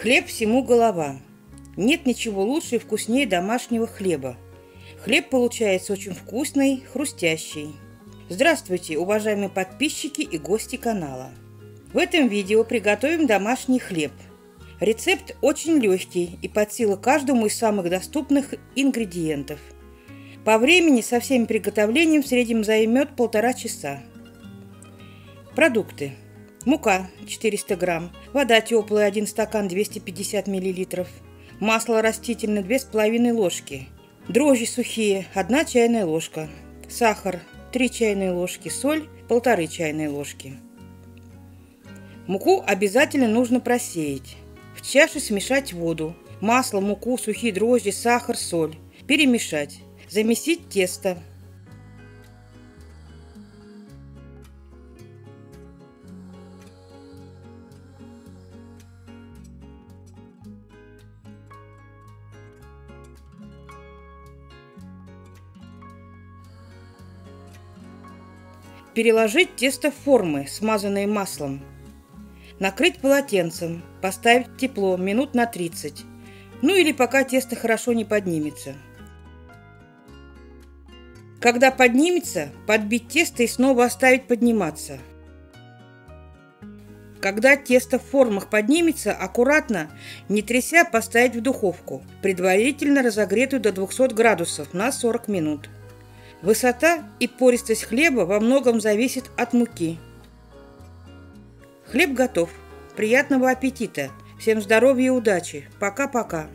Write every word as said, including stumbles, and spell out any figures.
Хлеб всему голова. Нет ничего лучше и вкуснее домашнего хлеба. Хлеб получается очень вкусный, хрустящий. Здравствуйте, уважаемые подписчики и гости канала. В этом видео приготовим домашний хлеб. Рецепт очень легкий и под силу каждому из самых доступных ингредиентов. По времени со всеми приготовлением в среднем займет полтора часа. Продукты. Мука четыреста грамм, вода теплая один стакан двести пятьдесят миллилитров, масло растительное две с половиной ложки, дрожжи сухие одна чайная ложка, сахар три чайные ложки, соль полторы чайные ложки. Муку обязательно нужно просеять. В чаше смешать воду, масло, муку, сухие дрожжи, сахар, соль. Перемешать. Замесить тесто. Переложить тесто в формы, смазанные маслом. Накрыть полотенцем, поставить в тепло минут на тридцать, ну или пока тесто хорошо не поднимется. Когда поднимется, подбить тесто и снова оставить подниматься. Когда тесто в формах поднимется, аккуратно, не тряся, поставить в духовку, предварительно разогретую до двухсот градусов на сорок минут. Высота и пористость хлеба во многом зависит от муки. Хлеб готов. Приятного аппетита. Всем здоровья и удачи. Пока-пока.